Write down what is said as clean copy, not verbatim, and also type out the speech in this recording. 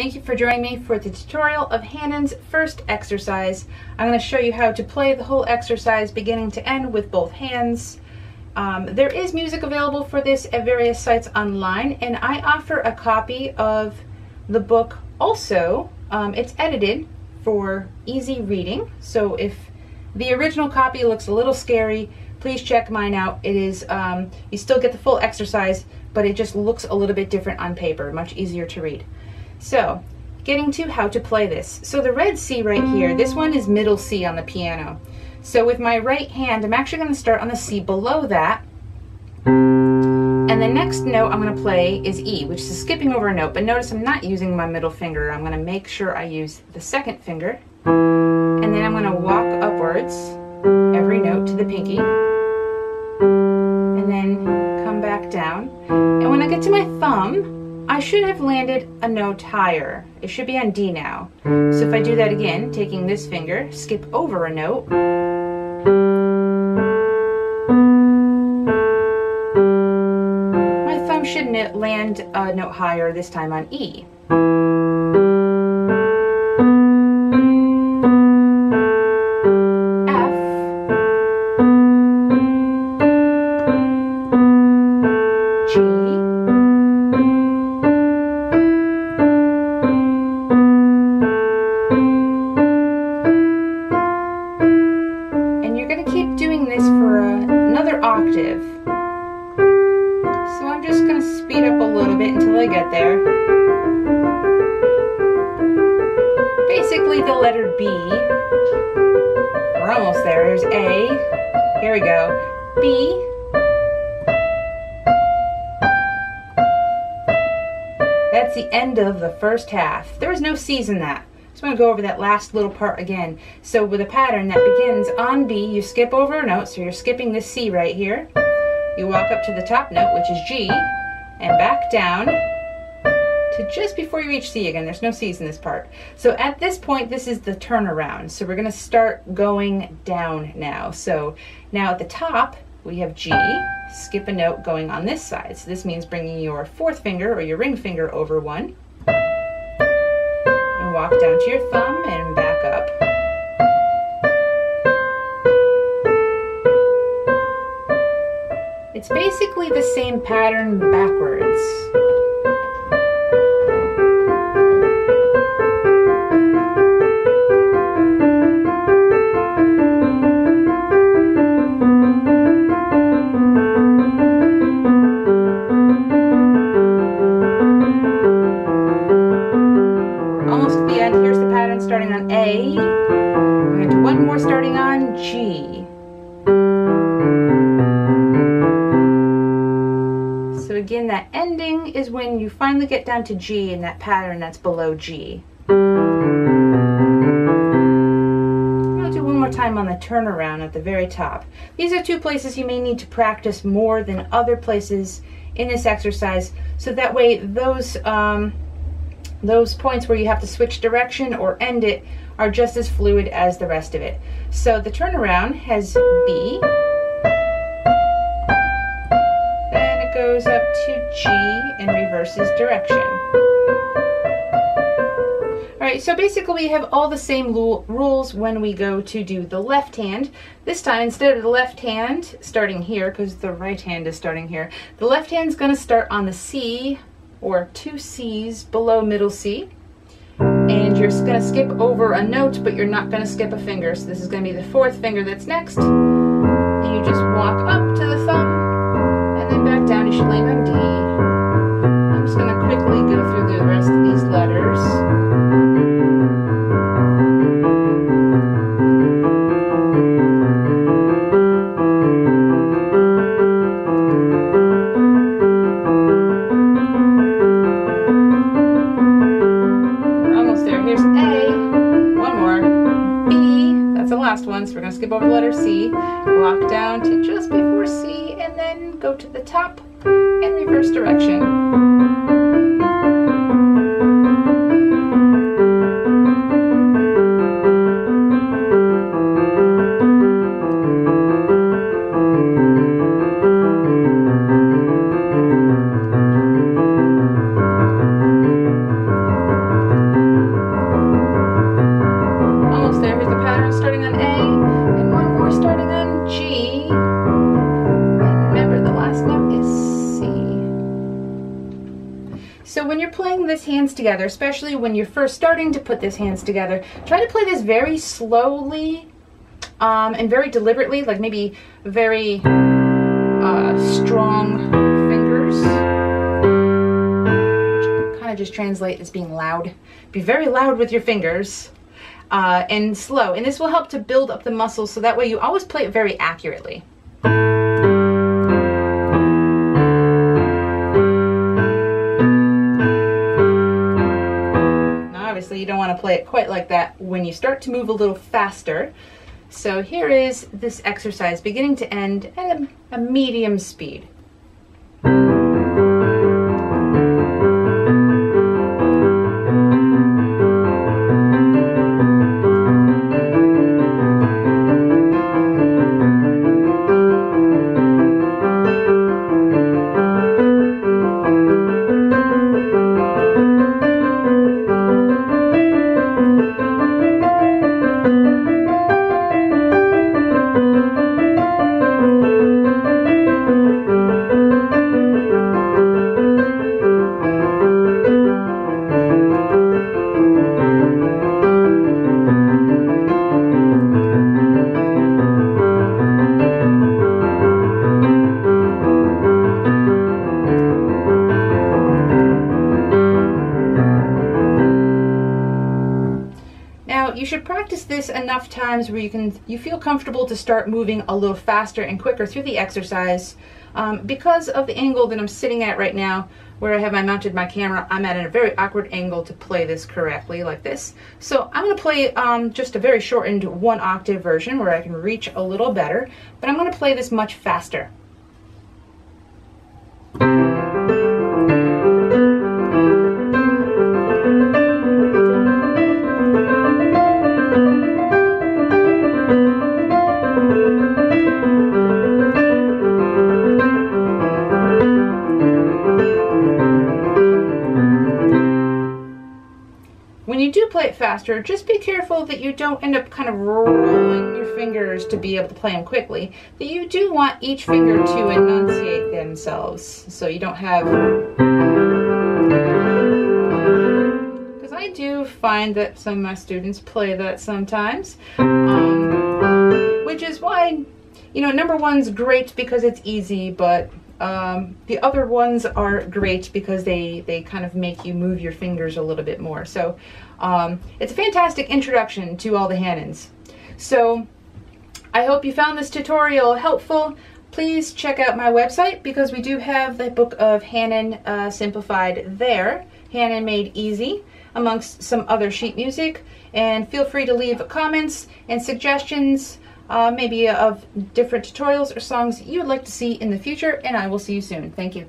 Thank you for joining me for the tutorial of Hanon's first exercise. I'm going to show you how to play the whole exercise beginning to end with both hands. There is music available for this at various sites online, and I offer a copy of the book also. It's edited for easy reading, so if the original copy looks a little scary, please check mine out. It is, you still get the full exercise, but it just looks a little bit different on paper, much easier to read. So, getting to how to play this. So the red C right here, this one is middle C on the piano. So with my right hand, I'm actually going to start on the C below that. And the next note I'm going to play is E, which is skipping over a note. But notice I'm not using my middle finger. I'm going to make sure I use the second finger. And then I'm going to walk upwards every note to the pinky. And then come back down. And when I get to my thumb, I should have landed a note higher. It should be on D now. So if I do that again, taking this finger, skip over a note. My thumb should land a note higher, this time on E. Octave. So I'm just going to speed up a little bit until I get there. Basically the letter B. We're almost there. There's A. Here we go. B. That's the end of the first half. There was no C's in that. So I'm going to go over that last little part again. So with a pattern that begins on B, you skip over a note, so you're skipping this C right here. You walk up to the top note, which is G, and back down to just before you reach C again. There's no C's in this part. So at this point, this is the turnaround. So we're going to start going down now. So now at the top, we have G, skip a note going on this side. So this means bringing your fourth finger or your ring finger over one. Walk down to your thumb and back up. It's basically the same pattern backwards. Starting on A, we're going to do one more starting on G. So again, that ending is when you finally get down to G in that pattern that's below G. I'll do one more time on the turnaround at the very top. These are two places you may need to practice more than other places in this exercise, so that way those points where you have to switch direction or end it are just as fluid as the rest of it. So the turnaround has B, then it goes up to G and reverses direction. Alright, so basically we have all the same rules when we go to do the left hand. This time, instead of the left hand starting here, because the right hand is starting here, the left hand's going to start on the C, or two C's below middle C, and you're going to skip over a note, but you're not going to skip a finger, so this is going to be the fourth finger that's next, and you just walk up to the thumb, and then back down, you should land on D. I'm just going to quickly go through the rest of these letters. So we're going to skip over the letter C, walk down to just before C, and then go to the top and reverse direction. So when you're playing this hands together, especially when you're first starting to put this hands together, try to play this very slowly and very deliberately, like maybe very strong fingers. Kind of just translate as being loud. Be very loud with your fingers and slow. And this will help to build up the muscles so that way you always play it very accurately. You don't want to play it quite like that when you start to move a little faster. So here is this exercise, beginning to end at a medium speed. You should practice this enough times where you feel comfortable to start moving a little faster and quicker through the exercise. Because of the angle that I'm sitting at right now, where I have mounted my camera, I'm at a very awkward angle to play this correctly, like this. So I'm going to play just a very shortened 1 octave version where I can reach a little better, but I'm going to play this much faster. When you do play it faster, just be careful that you don't end up kind of rolling your fingers to be able to play them quickly. That you do want each finger to enunciate themselves, so you don't have... Because I do find that some of my students play that sometimes, which is why, you know, number one's great because it's easy, but the other ones are great because they kind of make you move your fingers a little bit more. So it's a fantastic introduction to all the Hanons. So I hope you found this tutorial helpful. Please check out my website because we do have the book of Hanon simplified there, Hanon Made Easy, amongst some other sheet music. And feel free to leave comments and suggestions. Maybe of different tutorials or songs you would like to see in the future, and I will see you soon. Thank you.